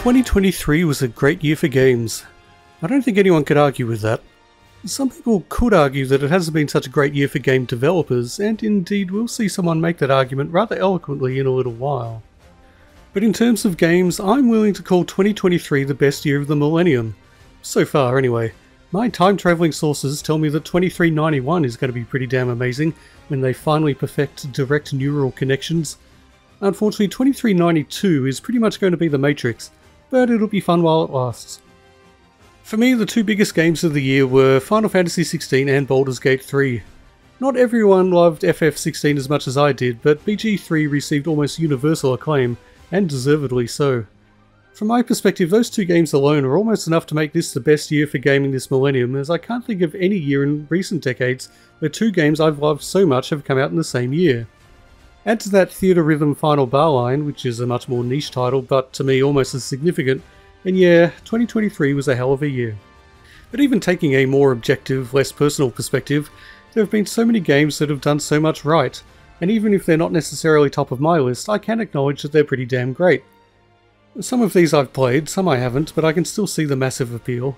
2023 was a great year for games. I don't think anyone could argue with that. Some people could argue that it hasn't been such a great year for game developers, and indeed we'll see someone make that argument rather eloquently in a little while. But in terms of games, I'm willing to call 2023 the best year of the millennium. So far, anyway. My time-travelling sources tell me that 2391 is going to be pretty damn amazing when they finally perfect direct neural connections. Unfortunately, 2392 is pretty much going to be the Matrix, but it'll be fun while it lasts. For me, the two biggest games of the year were Final Fantasy XVI and Baldur's Gate 3. Not everyone loved FF16 as much as I did, but BG3 received almost universal acclaim, and deservedly so. From my perspective, those two games alone are almost enough to make this the best year for gaming this millennium, as I can't think of any year in recent decades where two games I've loved so much have come out in the same year. Add to that Theatre Rhythm Final Bar Line, which is a much more niche title, but to me almost as significant, and yeah, 2023 was a hell of a year. But even taking a more objective, less personal perspective, there have been so many games that have done so much right, and even if they're not necessarily top of my list, I can acknowledge that they're pretty damn great. Some of these I've played, some I haven't, but I can still see the massive appeal.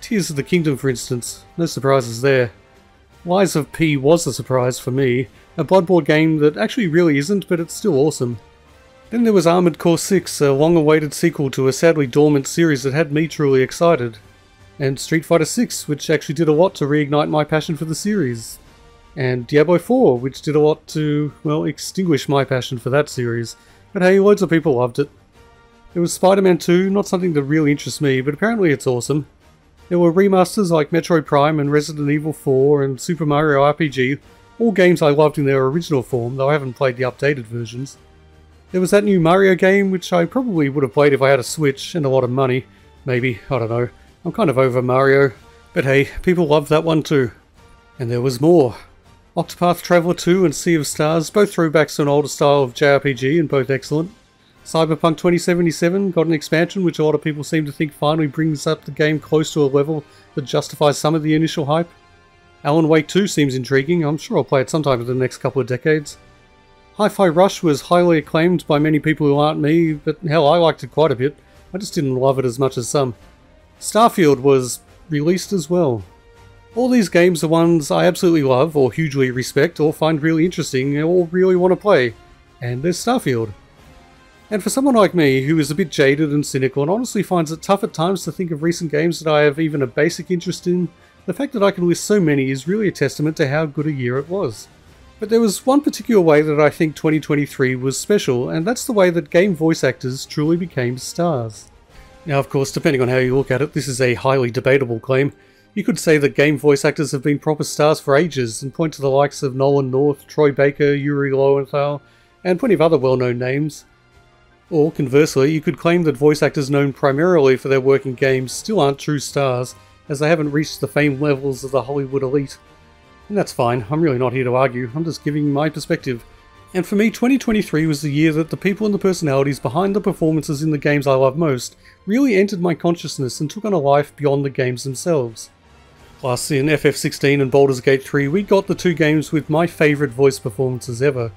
Tears of the Kingdom, for instance, no surprises there. Lies of P was a surprise for me, a Bloodborne game that actually really isn't, but it's still awesome. Then there was Armored Core 6, a long-awaited sequel to a sadly dormant series that had me truly excited. And Street Fighter 6, which actually did a lot to reignite my passion for the series. And Diablo 4, which did a lot to, well, extinguish my passion for that series. But hey, loads of people loved it. There was Spider-Man 2, not something that really interests me, but apparently it's awesome. There were remasters like Metroid Prime and Resident Evil 4 and Super Mario RPG, all games I loved in their original form, though I haven't played the updated versions. There was that new Mario game, which I probably would have played if I had a Switch and a lot of money. Maybe, I don't know. I'm kind of over Mario. But hey, people loved that one too. And there was more. Octopath Traveler 2 and Sea of Stars, both throwbacks to an older style of JRPG and both excellent. Cyberpunk 2077 got an expansion which a lot of people seem to think finally brings up the game close to a level that justifies some of the initial hype. Alan Wake 2 seems intriguing, I'm sure I'll play it sometime in the next couple of decades. Hi-Fi Rush was highly acclaimed by many people who aren't me, but hell, I liked it quite a bit. I just didn't love it as much as some. Starfield was released as well. All these games are ones I absolutely love, or hugely respect, or find really interesting, or really want to play. And there's Starfield. And for someone like me, who is a bit jaded and cynical and honestly finds it tough at times to think of recent games that I have even a basic interest in, the fact that I can list so many is really a testament to how good a year it was. But there was one particular way that I think 2023 was special, and that's the way that game voice actors truly became stars. Now of course, depending on how you look at it, this is a highly debatable claim. You could say that game voice actors have been proper stars for ages, and point to the likes of Nolan North, Troy Baker, Yuri Lowenthal, and plenty of other well-known names. Or, conversely, you could claim that voice actors known primarily for their work in games still aren't true stars, as they haven't reached the fame levels of the Hollywood elite. And that's fine, I'm really not here to argue, I'm just giving my perspective. And for me, 2023 was the year that the people and the personalities behind the performances in the games I love most really entered my consciousness and took on a life beyond the games themselves. Plus, in FF16 and Baldur's Gate 3, we got the two games with my favourite voice performances ever.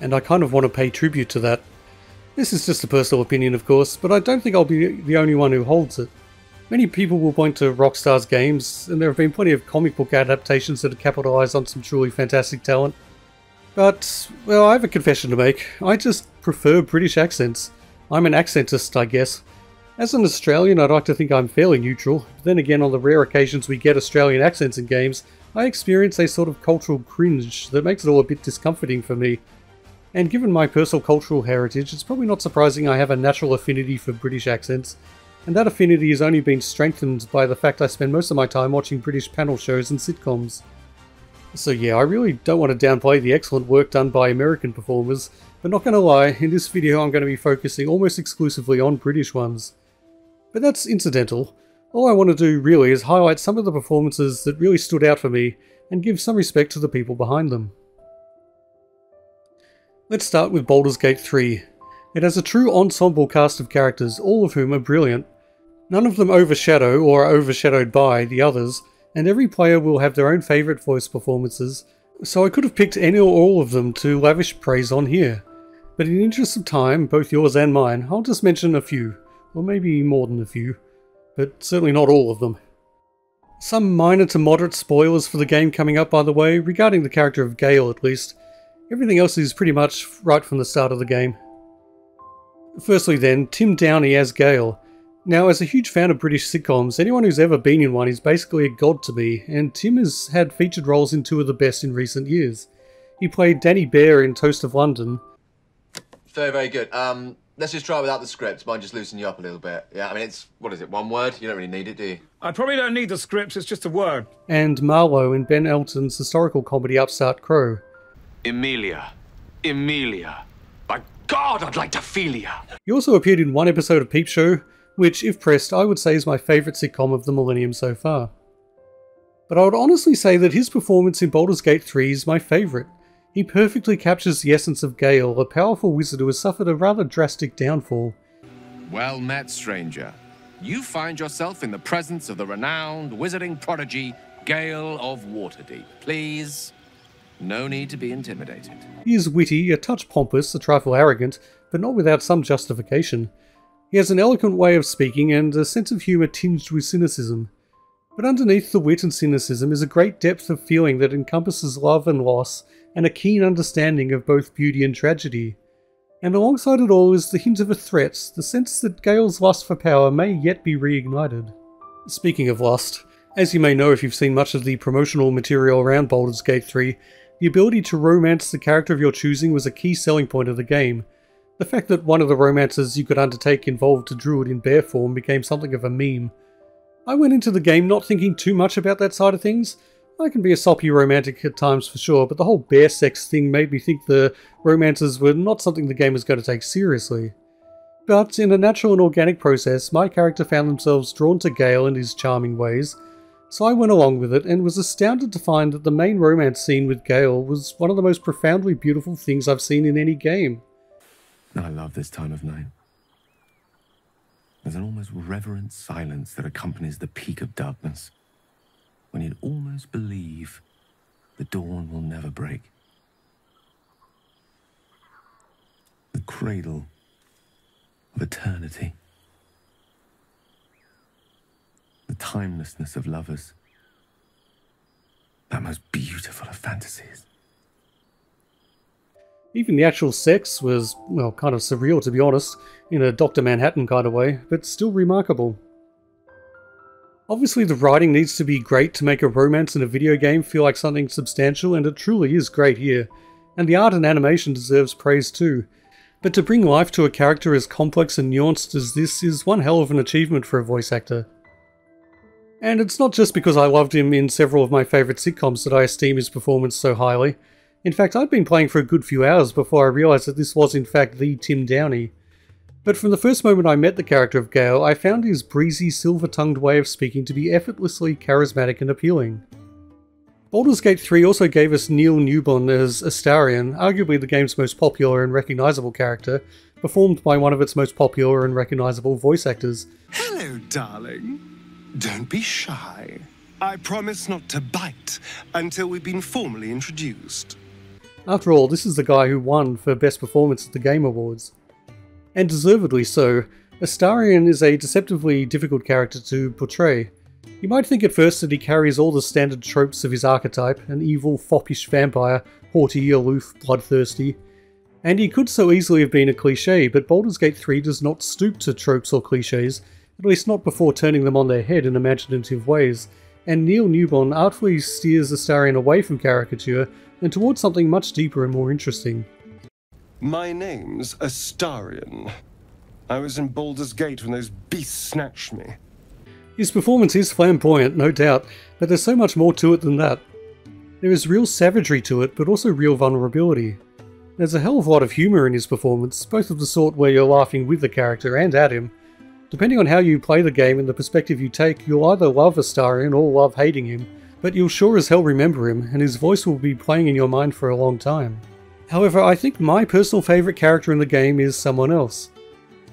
And I kind of want to pay tribute to that. This is just a personal opinion, of course, but I don't think I'll be the only one who holds it. Many people will point to Rockstar's games, and there have been plenty of comic book adaptations that have capitalised on some truly fantastic talent. But, well, I have a confession to make. I just prefer British accents. I'm an accentist, I guess. As an Australian, I'd like to think I'm fairly neutral. But then again, on the rare occasions we get Australian accents in games, I experience a sort of cultural cringe that makes it all a bit discomforting for me. And given my personal cultural heritage, it's probably not surprising I have a natural affinity for British accents, and that affinity has only been strengthened by the fact I spend most of my time watching British panel shows and sitcoms. So yeah, I really don't want to downplay the excellent work done by American performers, but not gonna lie, in this video I'm going to be focusing almost exclusively on British ones. But that's incidental. All I want to do really is highlight some of the performances that really stood out for me, and give some respect to the people behind them. Let's start with Baldur's Gate 3. It has a true ensemble cast of characters, all of whom are brilliant. None of them overshadow or are overshadowed by the others, and every player will have their own favourite voice performances, so I could have picked any or all of them to lavish praise on here. But in the interest of time, both yours and mine, I'll just mention a few, or maybe more than a few, but certainly not all of them. Some minor to moderate spoilers for the game coming up, by the way, regarding the character of Gale at least. Everything else is pretty much right from the start of the game. Firstly then, Tim Downie as Gale. Now, as a huge fan of British sitcoms, anyone who's ever been in one is basically a god to me, and Tim has had featured roles in two of the best in recent years. He played Danny Bear in Toast of London. Very, very good. Let's just try without the script. Might just loosen you up a little bit. Yeah, I mean, it's, what is it, one word? You don't really need it, do you? I probably don't need the scripts, it's just a word. And Marlowe in Ben Elton's historical comedy Upstart Crow. Amelia. Amelia. By God, I'd like to feel ya! He also appeared in one episode of Peep Show, which, if pressed, I would say is my favourite sitcom of the millennium so far. But I would honestly say that his performance in Baldur's Gate 3 is my favourite. He perfectly captures the essence of Gale, a powerful wizard who has suffered a rather drastic downfall. Well met, stranger. You find yourself in the presence of the renowned wizarding prodigy, Gale of Waterdeep. Please, no need to be intimidated. He is witty, a touch pompous, a trifle arrogant, but not without some justification. He has an eloquent way of speaking and a sense of humour tinged with cynicism. But underneath the wit and cynicism is a great depth of feeling that encompasses love and loss, and a keen understanding of both beauty and tragedy. And alongside it all is the hint of a threat, the sense that Gale's lust for power may yet be reignited. Speaking of lust, as you may know if you've seen much of the promotional material around Baldur's Gate 3, the ability to romance the character of your choosing was a key selling point of the game. The fact that one of the romances you could undertake involved a druid in bear form became something of a meme. I went into the game not thinking too much about that side of things. I can be a soppy romantic at times for sure, but the whole bear sex thing made me think the romances were not something the game was going to take seriously. But in a natural and organic process, my character found themselves drawn to Gale and his charming ways, so I went along with it and was astounded to find that the main romance scene with Gale was one of the most profoundly beautiful things I've seen in any game. I love this time of night. There's an almost reverent silence that accompanies the peak of darkness, when you'd almost believe the dawn will never break. The cradle of eternity. The timelessness of lovers. That most beautiful of fantasies. Even the actual sex was, well, kind of surreal to be honest, in a Dr. Manhattan kind of way, but still remarkable. Obviously the writing needs to be great to make a romance in a video game feel like something substantial, and it truly is great here, and the art and animation deserves praise too. But to bring life to a character as complex and nuanced as this is one hell of an achievement for a voice actor. And it's not just because I loved him in several of my favourite sitcoms that I esteem his performance so highly. In fact, I'd been playing for a good few hours before I realised that this was in fact the Tim Downie. But from the first moment I met the character of Gale, I found his breezy, silver-tongued way of speaking to be effortlessly charismatic and appealing. Baldur's Gate 3 also gave us Neil Newbon as Astarion, arguably the game's most popular and recognisable character, performed by one of its most popular and recognisable voice actors. Hello, darling. Don't be shy. I promise not to bite until we've been formally introduced. After all, this is the guy who won for Best Performance at the Game Awards. And deservedly so. Astarion is a deceptively difficult character to portray. You might think at first that he carries all the standard tropes of his archetype, an evil, foppish vampire, haughty, aloof, bloodthirsty. And he could so easily have been a cliché, but Baldur's Gate 3 does not stoop to tropes or clichés, at least not before turning them on their head in imaginative ways, and Neil Newbon artfully steers Astarion away from caricature and towards something much deeper and more interesting. My name's Astarion. I was in Baldur's Gate when those beasts snatched me. His performance is flamboyant, no doubt, but there's so much more to it than that. There is real savagery to it, but also real vulnerability. There's a hell of a lot of humour in his performance, both of the sort where you're laughing with the character and at him. Depending on how you play the game and the perspective you take, you'll either love Astarion or love hating him, but you'll sure as hell remember him, and his voice will be playing in your mind for a long time. However, I think my personal favourite character in the game is someone else.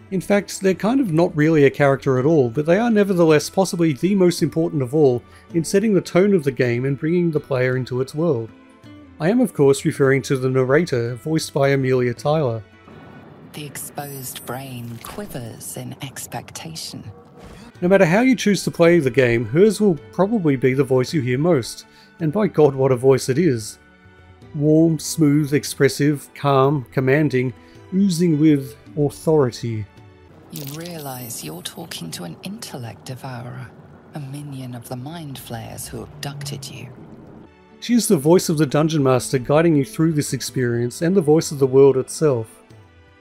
In fact, they're kind of not really a character at all, but they are nevertheless possibly the most important of all in setting the tone of the game and bringing the player into its world. I am of course referring to the narrator, voiced by Amelia Tyler. The exposed brain quivers in expectation. No matter how you choose to play the game, hers will probably be the voice you hear most, and by God, what a voice it is. Warm, smooth, expressive, calm, commanding, oozing with authority. You realise you're talking to an intellect devourer, a minion of the mind flayers who abducted you. She is the voice of the Dungeon Master guiding you through this experience, and the voice of the world itself.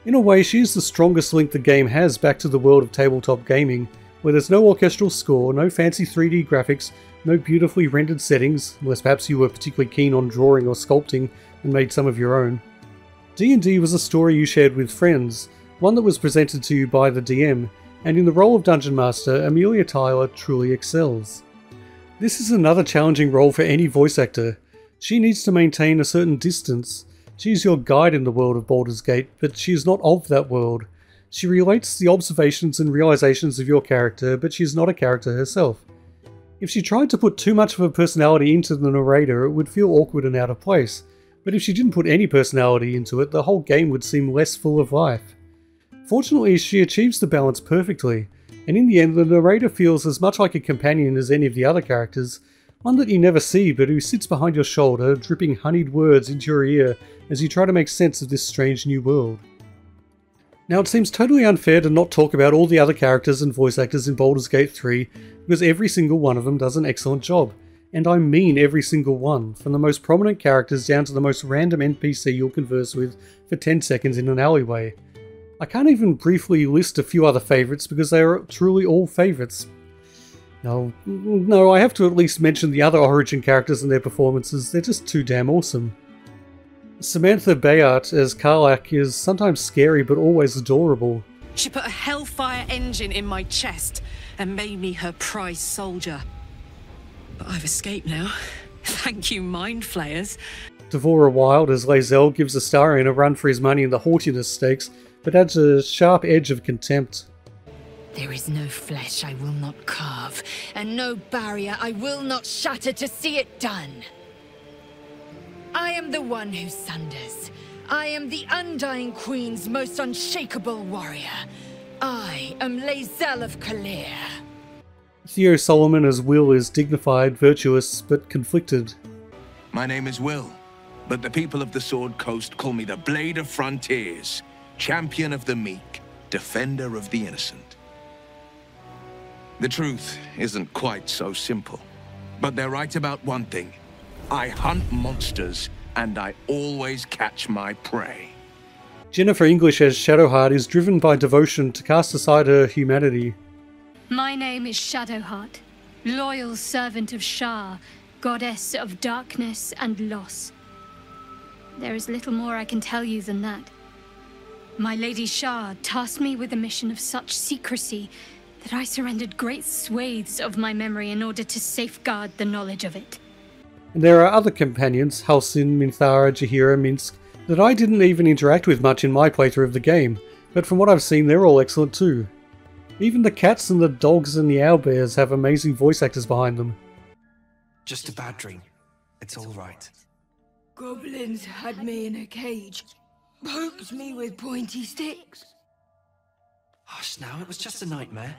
In a way, she is the strongest link the game has back to the world of tabletop gaming, where there's no orchestral score, no fancy 3D graphics, no beautifully rendered settings, unless perhaps you were particularly keen on drawing or sculpting and made some of your own. D&D was a story you shared with friends, one that was presented to you by the DM, and in the role of Dungeon Master, Amelia Tyler truly excels. This is another challenging role for any voice actor. She needs to maintain a certain distance. She's your guide in the world of Baldur's Gate, but she is not of that world. She relates the observations and realizations of your character, but she's not a character herself. If she tried to put too much of her personality into the narrator, it would feel awkward and out of place, but if she didn't put any personality into it, the whole game would seem less full of life. Fortunately, she achieves the balance perfectly, and in the end the narrator feels as much like a companion as any of the other characters, one that you never see but who sits behind your shoulder, dripping honeyed words into your ear as you try to make sense of this strange new world. Now, it seems totally unfair to not talk about all the other characters and voice actors in Baldur's Gate 3, because every single one of them does an excellent job. And I mean every single one, from the most prominent characters down to the most random NPC you'll converse with for 10 seconds in an alleyway. I can't even briefly list a few other favourites because they are truly all favourites. No, I have to at least mention the other Origin characters and their performances, they're just too damn awesome. Samantha Bayart as Karlak is sometimes scary but always adorable. She put a hellfire engine in my chest and made me her prize soldier. But I've escaped now. Thank you, mind flayers. Devora Wilde as Lae'zel gives Astarion a run for his money in the haughtiness stakes, but adds a sharp edge of contempt. There is no flesh I will not carve, and no barrier I will not shatter to see it done. I am the one who sunders. I am the Undying Queen's most unshakable warrior. I am Lae'zel of Kalir. Theo Solomon as Will is dignified, virtuous, but conflicted. My name is Will, but the people of the Sword Coast call me the Blade of Frontiers, champion of the meek, defender of the innocent. The truth isn't quite so simple, but they're right about one thing. I hunt monsters, and I always catch my prey. Jennifer English as Shadowheart is driven by devotion to cast aside her humanity. My name is Shadowheart, loyal servant of Shah, goddess of darkness and loss. There is little more I can tell you than that. My Lady Shah tasked me with a mission of such secrecy that I surrendered great swathes of my memory in order to safeguard the knowledge of it. And there are other companions, Halcyon, Minthara, Jahira, Minsk, that I didn't even interact with much in my playthrough of the game, but from what I've seen they're all excellent too. Even the cats and the dogs and the owlbears have amazing voice actors behind them. Just a bad dream. It's alright. Goblins had me in a cage, poked me with pointy sticks. Hush now, it was just a nightmare.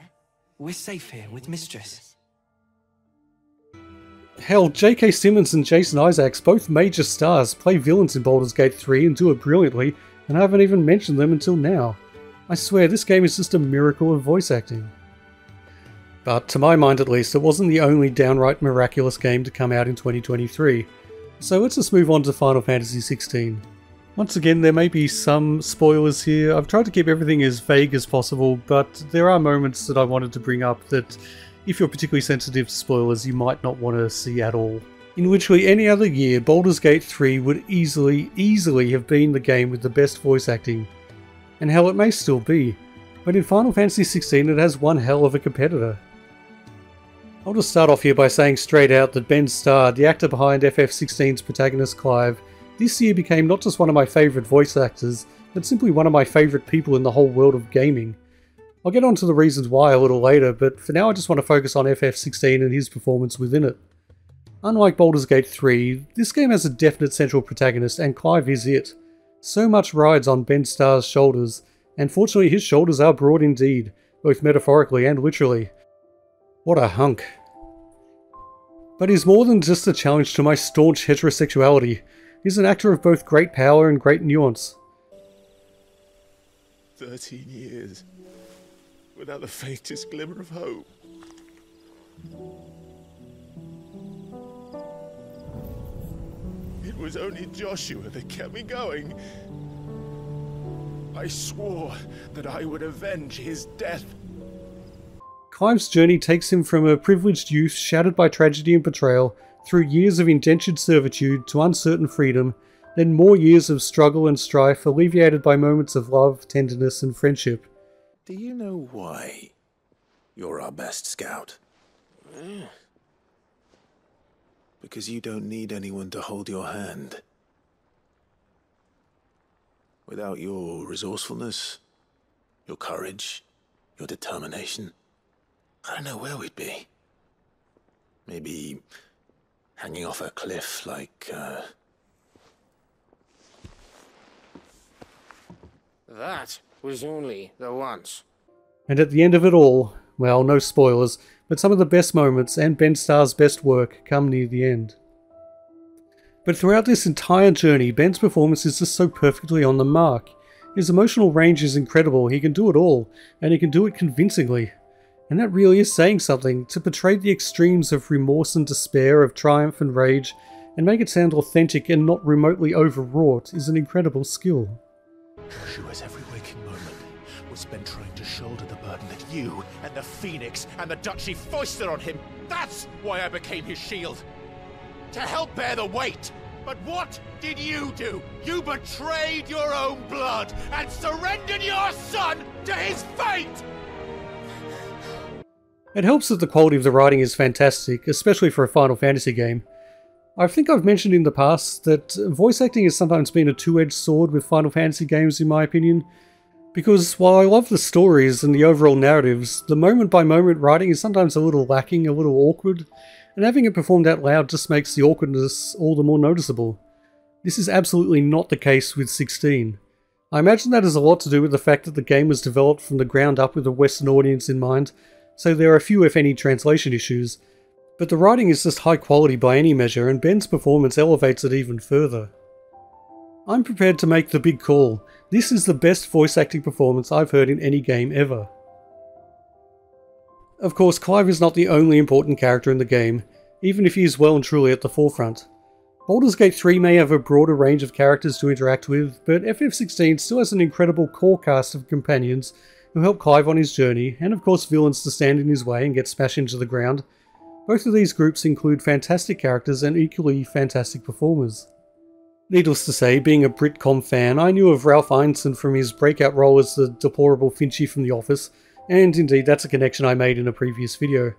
We're safe here with Mistress. Hell, J.K. Simmons and Jason Isaacs, both major stars, play villains in Baldur's Gate 3 and do it brilliantly, and I haven't even mentioned them until now. I swear, this game is just a miracle of voice acting. But to my mind at least, it wasn't the only downright miraculous game to come out in 2023. So let's just move on to Final Fantasy XVI. Once again, there may be some spoilers here. I've tried to keep everything as vague as possible, but there are moments that I wanted to bring up that, if you're particularly sensitive to spoilers, you might not want to see at all. In literally any other year, Baldur's Gate 3 would easily have been the game with the best voice acting. And hell, it may still be, but in Final Fantasy XVI it has one hell of a competitor. I'll just start off here by saying straight out that Ben Starr, the actor behind FF16's protagonist Clive, this year became not just one of my favourite voice actors, but simply one of my favourite people in the whole world of gaming. I'll get onto the reasons why a little later, but for now I just want to focus on FF16 and his performance within it. Unlike Baldur's Gate 3, this game has a definite central protagonist, and Clive is it. So much rides on Ben Starr's shoulders, and fortunately his shoulders are broad indeed, both metaphorically and literally. What a hunk. But he's more than just a challenge to my staunch heterosexuality. He's an actor of both great power and great nuance. 13 years, without the faintest glimmer of hope. It was only Joshua that kept me going. I swore that I would avenge his death. Clive's journey takes him from a privileged youth shattered by tragedy and betrayal, through years of indentured servitude to uncertain freedom, then more years of struggle and strife alleviated by moments of love, tenderness, and friendship. Do you know why you're our best scout? Because you don't need anyone to hold your hand. Without your resourcefulness, your courage, your determination, I don't know where we'd be. Maybe hanging off a cliff like, That was only the once. And at the end of it all, well, no spoilers, but some of the best moments and Ben Starr's best work come near the end. But throughout this entire journey, Ben's performance is just so perfectly on the mark. His emotional range is incredible, he can do it all, and he can do it convincingly. And that really is saying something, to portray the extremes of remorse and despair, of triumph and rage, and make it sound authentic and not remotely overwrought is an incredible skill. Joshua's every waking moment was spent trying to shoulder the burden that you and the Phoenix and the Duchy foisted on him. That's why I became his shield. To help bear the weight. But what did you do? You betrayed your own blood and surrendered your son to his fate! It helps that the quality of the writing is fantastic, especially for a Final Fantasy game. I think I've mentioned in the past that voice acting has sometimes been a two-edged sword with Final Fantasy games in my opinion, because while I love the stories and the overall narratives, the moment-by-moment writing is sometimes a little lacking, a little awkward, and having it performed out loud just makes the awkwardness all the more noticeable. This is absolutely not the case with 16. I imagine that has a lot to do with the fact that the game was developed from the ground up with a Western audience in mind, so there are few if any translation issues. But the writing is just high quality by any measure, and Ben's performance elevates it even further. I'm prepared to make the big call. This is the best voice acting performance I've heard in any game ever. Of course, Clive is not the only important character in the game, even if he is well and truly at the forefront. Baldur's Gate 3 may have a broader range of characters to interact with, but FF16 still has an incredible core cast of companions who help Clive on his journey, and of course villains to stand in his way and get smashed into the ground. Both of these groups include fantastic characters and equally fantastic performers. Needless to say, being a Britcom fan, I knew of Ralph Ineson from his breakout role as the deplorable Finchie from The Office, and indeed that's a connection I made in a previous video.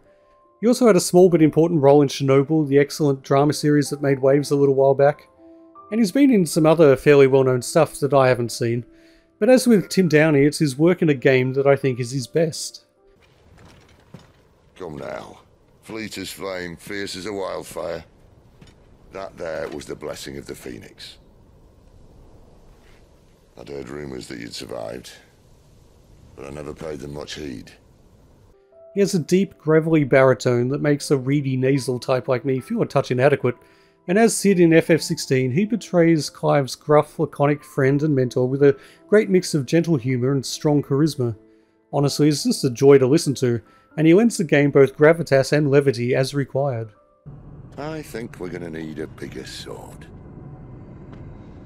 He also had a small but important role in Chernobyl, the excellent drama series that made waves a little while back, and he's been in some other fairly well-known stuff that I haven't seen. But as with Tim Downie, it's his work in a game that I think is his best. Come now. Fleet as flame, fierce as a wildfire. That there was the blessing of the Phoenix. I'd heard rumours that you'd survived, but I never paid them much heed. He has a deep, gravelly baritone that makes a reedy nasal type like me feel a touch inadequate, and as Sid in FF16, he portrays Clive's gruff, laconic friend and mentor with a great mix of gentle humour and strong charisma. Honestly, it's just a joy to listen to, and he lends the game both gravitas and levity as required. I think we're gonna need a bigger sword.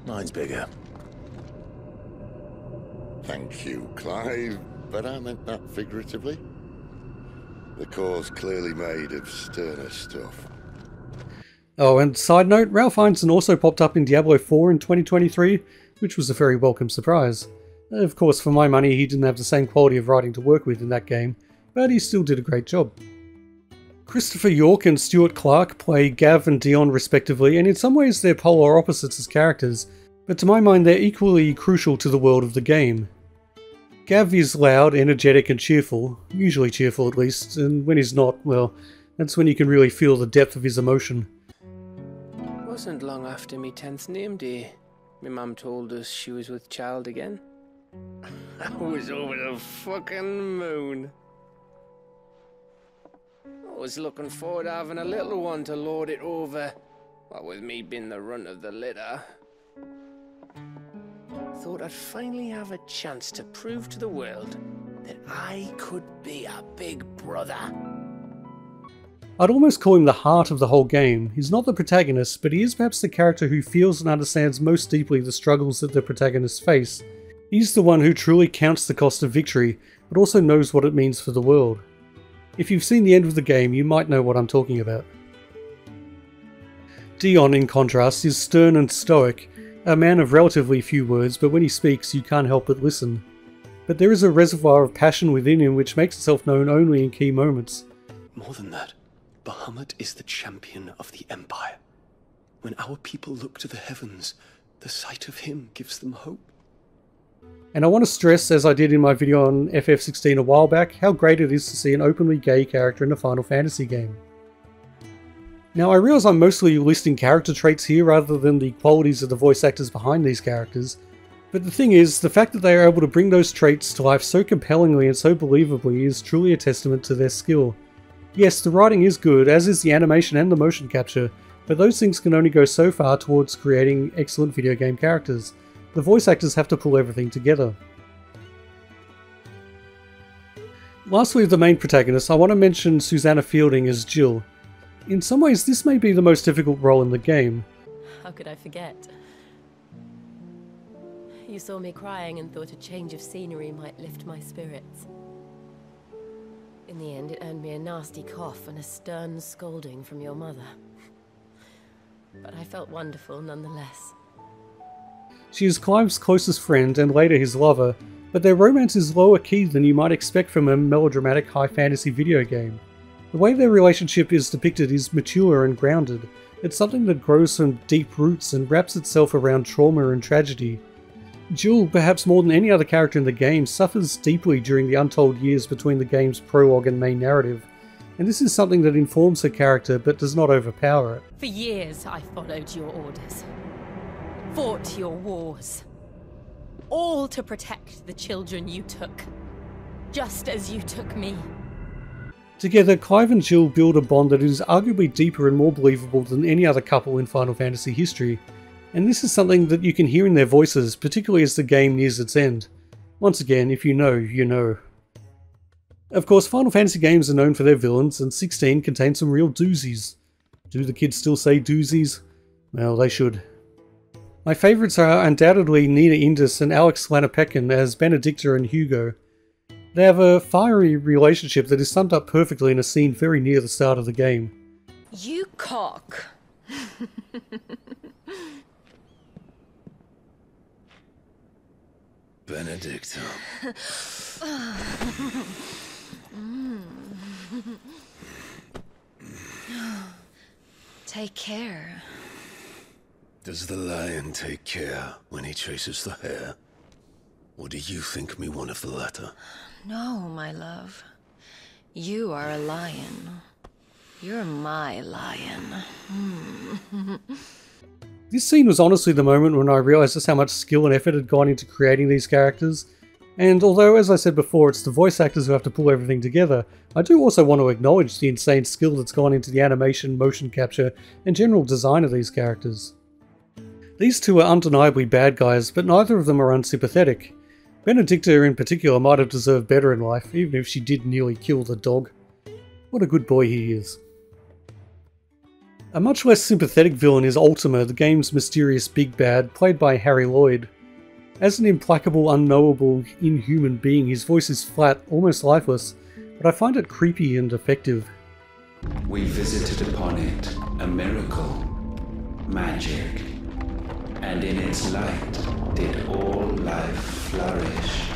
Mine's bigger. Thank you, Clive, but I meant that figuratively. The core's clearly made of sterner stuff. Oh, and side note, Ralph Ineson also popped up in Diablo 4 in 2023, which was a very welcome surprise. Of course, for my money, he didn't have the same quality of writing to work with in that game, but he still did a great job. Christopher York and Stuart Clark play Gav and Dion respectively, and in some ways they're polar opposites as characters, but to my mind they're equally crucial to the world of the game. Gav is loud, energetic and cheerful, usually cheerful at least, and when he's not, well, that's when you can really feel the depth of his emotion. It wasn't long after me 10th name day, my mum told us she was with child again. I was over the fucking moon. I was looking forward to having a little one to lord it over, but with me being the runt of the litter. Thought I'd finally have a chance to prove to the world that I could be a big brother. I'd almost call him the heart of the whole game. He's not the protagonist, but he is perhaps the character who feels and understands most deeply the struggles that the protagonists face. He's the one who truly counts the cost of victory, but also knows what it means for the world. If you've seen the end of the game, you might know what I'm talking about. Dion, in contrast, is stern and stoic, a man of relatively few words, but when he speaks, you can't help but listen. But there is a reservoir of passion within him which makes itself known only in key moments. More than that, Bahamut is the champion of the Empire. When our people look to the heavens, the sight of him gives them hope. And I want to stress, as I did in my video on FF16 a while back, how great it is to see an openly gay character in a Final Fantasy game. Now I realise I'm mostly listing character traits here rather than the qualities of the voice actors behind these characters, but the thing is, the fact that they are able to bring those traits to life so compellingly and so believably is truly a testament to their skill. Yes, the writing is good, as is the animation and the motion capture, but those things can only go so far towards creating excellent video game characters. The voice actors have to pull everything together. Lastly, the main protagonist, I want to mention Susanna Fielding as Jill. In some ways, this may be the most difficult role in the game. How could I forget? You saw me crying and thought a change of scenery might lift my spirits. In the end, it earned me a nasty cough and a stern scolding from your mother. But I felt wonderful nonetheless. She is Clive's closest friend and later his lover, but their romance is lower key than you might expect from a melodramatic high fantasy video game. The way their relationship is depicted is mature and grounded. It's something that grows from deep roots and wraps itself around trauma and tragedy. Jill, perhaps more than any other character in the game, suffers deeply during the untold years between the game's prologue and main narrative, and this is something that informs her character but does not overpower it. For years I followed your orders, fought your wars, all to protect the children you took, just as you took me. Together, Clive and Jill build a bond that is arguably deeper and more believable than any other couple in Final Fantasy history. And this is something that you can hear in their voices, particularly as the game nears its end. Once again, if you know, you know. Of course, Final Fantasy games are known for their villains, and 16 contains some real doozies. Do the kids still say doozies? Well, they should. My favourites are undoubtedly Nina Indus and Alex Lanapekin as Benedicta and Hugo. They have a fiery relationship that is summed up perfectly in a scene very near the start of the game. You cock! Benedicta. Take care. Does the lion take care when he chases the hare? Or do you think me one of the latter? No, my love. You are a lion. You're my lion. This scene was honestly the moment when I realised just how much skill and effort had gone into creating these characters, and although, as I said before, it's the voice actors who have to pull everything together, I do also want to acknowledge the insane skill that's gone into the animation, motion capture, and general design of these characters. These two are undeniably bad guys, but neither of them are unsympathetic. Benedicta in particular might have deserved better in life, even if she did nearly kill the dog. What a good boy he is. A much less sympathetic villain is Ultima, the game's mysterious big bad, played by Harry Lloyd. As an implacable, unknowable, inhuman being, his voice is flat, almost lifeless, but I find it creepy and effective. We visited upon it a miracle, magic, and in its light did all life flourish.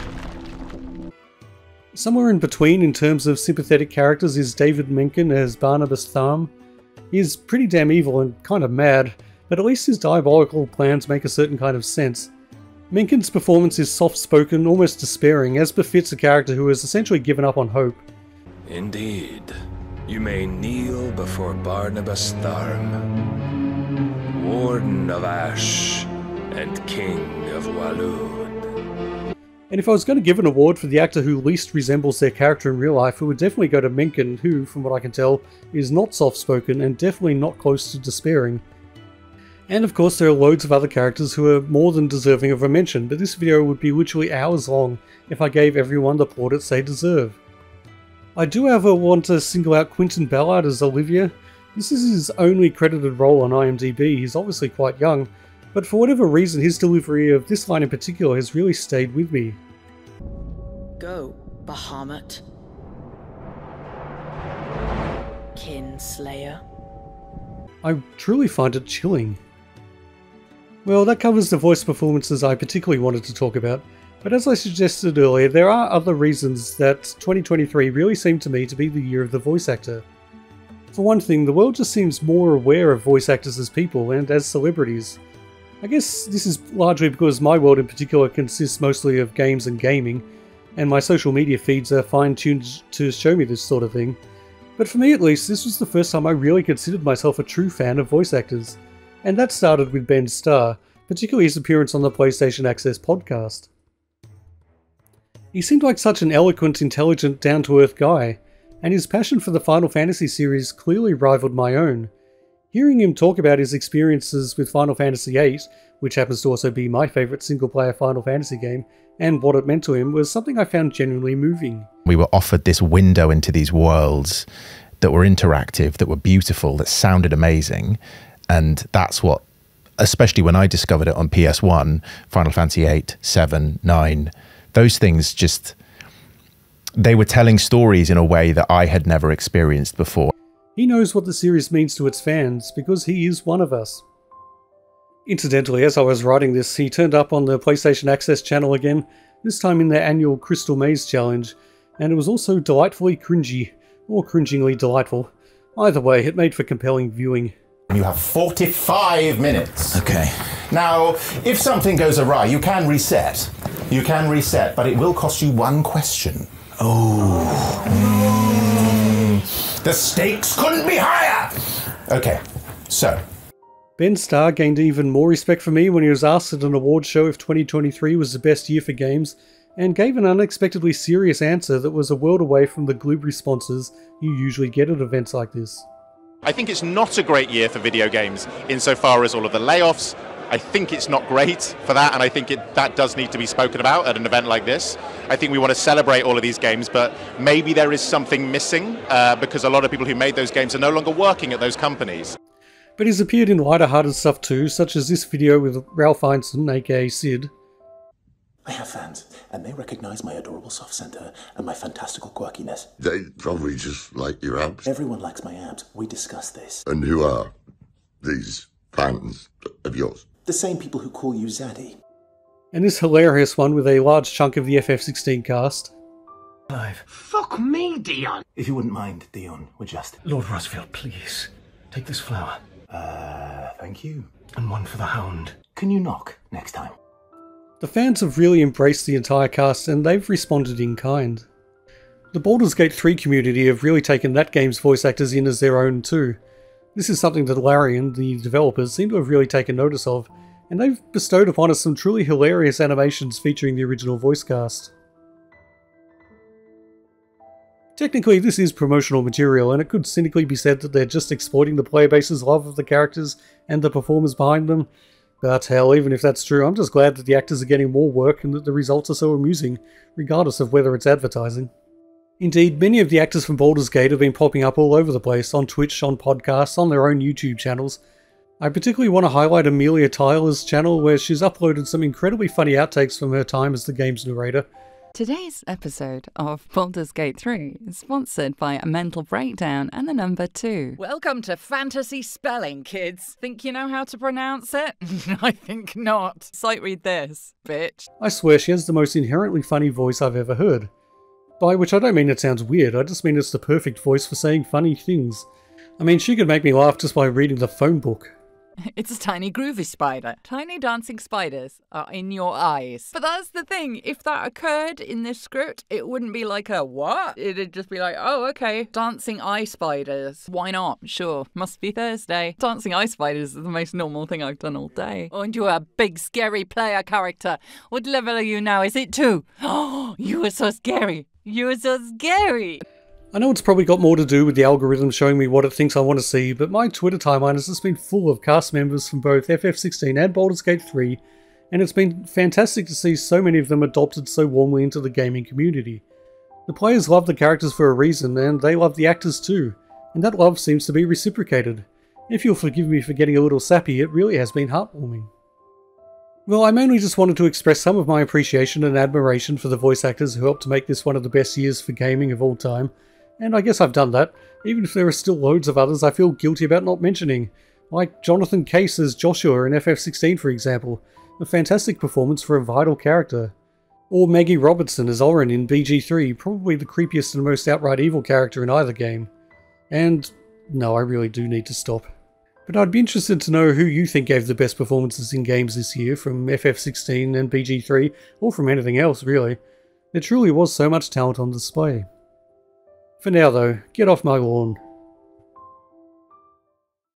Somewhere in between in terms of sympathetic characters is David Menkin as Barnabas Tharm. He's pretty damn evil and kind of mad, but at least his diabolical plans make a certain kind of sense. Menken's performance is soft-spoken, almost despairing, as befits a character who has essentially given up on hope. Indeed, you may kneel before Barnabas Tharm, Warden of Ash and King of Walud. And if I was going to give an award for the actor who least resembles their character in real life, it would definitely go to Menkin, who, from what I can tell, is not soft-spoken and definitely not close to despairing. And of course there are loads of other characters who are more than deserving of a mention, but this video would be literally hours long if I gave everyone the plaudits they deserve. I do however want to single out Quentin Ballard as Olivia. This is his only credited role on IMDb, he's obviously quite young, but for whatever reason his delivery of this line in particular has really stayed with me. Go, Bahamut. Kinslayer. I truly find it chilling. Well, that covers the voice performances I particularly wanted to talk about, but as I suggested earlier, there are other reasons that 2023 really seemed to me to be the year of the voice actor. For one thing, the world just seems more aware of voice actors as people and as celebrities. I guess this is largely because my world in particular consists mostly of games and gaming, and my social media feeds are fine-tuned to show me this sort of thing. But for me at least, this was the first time I really considered myself a true fan of voice actors, and that started with Ben Starr, particularly his appearance on the PlayStation Access podcast. He seemed like such an eloquent, intelligent, down-to-earth guy, and his passion for the Final Fantasy series clearly rivaled my own. Hearing him talk about his experiences with Final Fantasy VIII, which happens to also be my favourite single-player Final Fantasy game, and what it meant to him was something I found genuinely moving. We were offered this window into these worlds that were interactive, that were beautiful, that sounded amazing, and that's what, especially when I discovered it on PS1, Final Fantasy VIII, 7, 9, those things just, they were telling stories in a way that I had never experienced before. He knows what the series means to its fans, because he is one of us. Incidentally, as I was writing this, he turned up on the PlayStation Access channel again, this time in their annual Crystal Maze Challenge, and it was also delightfully cringy, or cringingly delightful. Either way, it made for compelling viewing. You have 45 minutes. Okay. Now, if something goes awry, you can reset. You can reset, but it will cost you one question. Oh. The stakes couldn't be higher! Okay, so. Ben Starr gained even more respect for me when he was asked at an award show if 2023 was the best year for games, and gave an unexpectedly serious answer that was a world away from the glib responses you usually get at events like this. I think it's not a great year for video games insofar as all of the layoffs. I think it's not great for that, and I think that does need to be spoken about at an event like this. I think we want to celebrate all of these games, but maybe there is something missing because a lot of people who made those games are no longer working at those companies. But he's appeared in lighter-hearted stuff too, such as this video with Ralph Ineson, aka Sid. I have fans, and they recognise my adorable soft centre and my fantastical quirkiness. They probably just like your abs. Everyone likes my abs. We discussed this. And who are these fans of yours? The same people who call you Zaddy. And this hilarious one with a large chunk of the FF16 cast. Live. Fuck me, Dion! If you wouldn't mind, Dion, we're just... Lord Rosfield, please, take this flower. Thank you. And one for the Hound. Can you knock next time? The fans have really embraced the entire cast, and they've responded in kind. The Baldur's Gate 3 community have really taken that game's voice actors in as their own too. This is something that Larry and the developers seem to have really taken notice of, and they've bestowed upon us some truly hilarious animations featuring the original voice cast. Technically, this is promotional material, and it could cynically be said that they're just exploiting the playerbase's love of the characters and the performers behind them, but hell, even if that's true, I'm just glad that the actors are getting more work and that the results are so amusing, regardless of whether it's advertising. Indeed, many of the actors from Baldur's Gate have been popping up all over the place, on Twitch, on podcasts, on their own YouTube channels. I particularly want to highlight Amelia Tyler's channel, where she's uploaded some incredibly funny outtakes from her time as the game's narrator. Today's episode of Baldur's Gate 3 is sponsored by A Mental Breakdown and the number 2. Welcome to Fantasy Spelling, kids. Think you know how to pronounce it? I think not. Sight read this, bitch. I swear she has the most inherently funny voice I've ever heard. By which I don't mean it sounds weird, I just mean it's the perfect voice for saying funny things. I mean, she could make me laugh just by reading the phone book. It's a tiny groovy spider. Tiny dancing spiders are in your eyes. But that's the thing. If that occurred in this script, it wouldn't be like a what? It'd just be like, oh, okay. Dancing eye spiders. Why not? Sure. Must be Thursday. Dancing eye spiders is the most normal thing I've done all day. Aren't you a big scary player character? What level are you now? Is it 2? Oh, you were so scary. You were so scary. I know it's probably got more to do with the algorithm showing me what it thinks I want to see, but my Twitter timeline has just been full of cast members from both FF16 and Baldur's Gate 3, and it's been fantastic to see so many of them adopted so warmly into the gaming community. The players love the characters for a reason, and they love the actors too, and that love seems to be reciprocated. If you'll forgive me for getting a little sappy, it really has been heartwarming. Well, I mainly just wanted to express some of my appreciation and admiration for the voice actors who helped to make this one of the best years for gaming of all time. And I guess I've done that, even if there are still loads of others I feel guilty about not mentioning, like Jonathan Case as Joshua in FF16 for example, a fantastic performance for a vital character. Or Maggie Robertson as Orin in BG3, probably the creepiest and most outright evil character in either game. And no, I really do need to stop. But I'd be interested to know who you think gave the best performances in games this year, from FF16 and BG3, or from anything else really. There truly was so much talent on display. For now though, get off my lawn.